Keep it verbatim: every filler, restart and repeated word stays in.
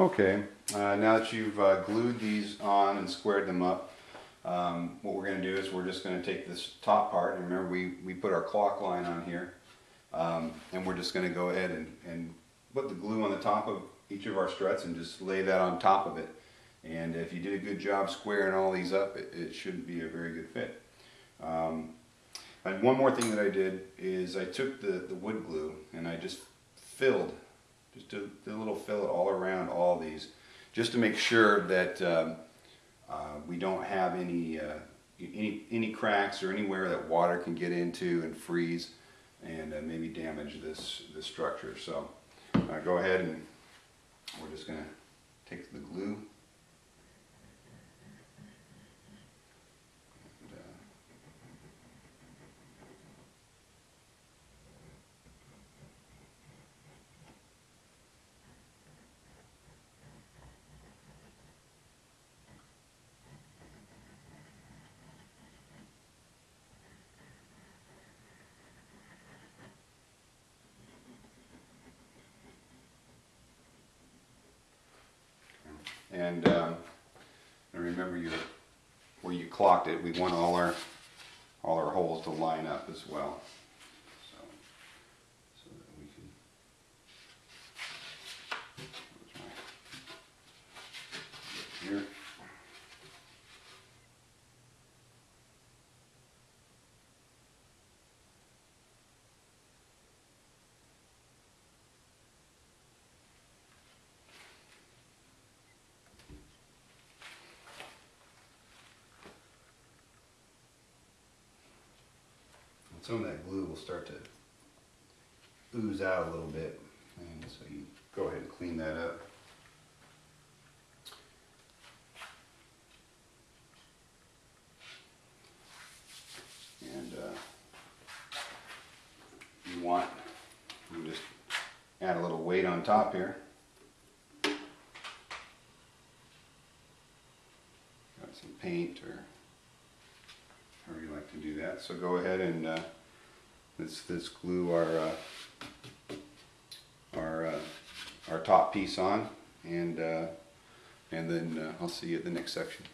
Okay, uh, now that you've uh, glued these on and squared them up, um, what we're going to do is we're just going to take this top part, and remember we, we put our clock line on here, um, and we're just going to go ahead and, and put the glue on the top of each of our struts and just lay that on top of it. And if you did a good job squaring all these up, it, it should be a very good fit. Um, and one more thing that I did is I took the, the wood glue and I just filled, just did a little fill all around all these, just to make sure that um, uh, we don't have any, uh, any any cracks or anywhere that water can get into and freeze and uh, maybe damage this, this structure. So uh, go ahead and we're just going to take the glue. And um, remember your, where you clocked it, we want all our, all our holes to line up as well. So, so that we can... Here. Some of that glue will start to ooze out a little bit, and so you go ahead and clean that up. And uh, you want, you just add a little weight on top here. Got some paint or however you like to do that. So go ahead and uh, let's, let's glue our uh, our uh, our top piece on, and uh, and then uh, I'll see you at the next section.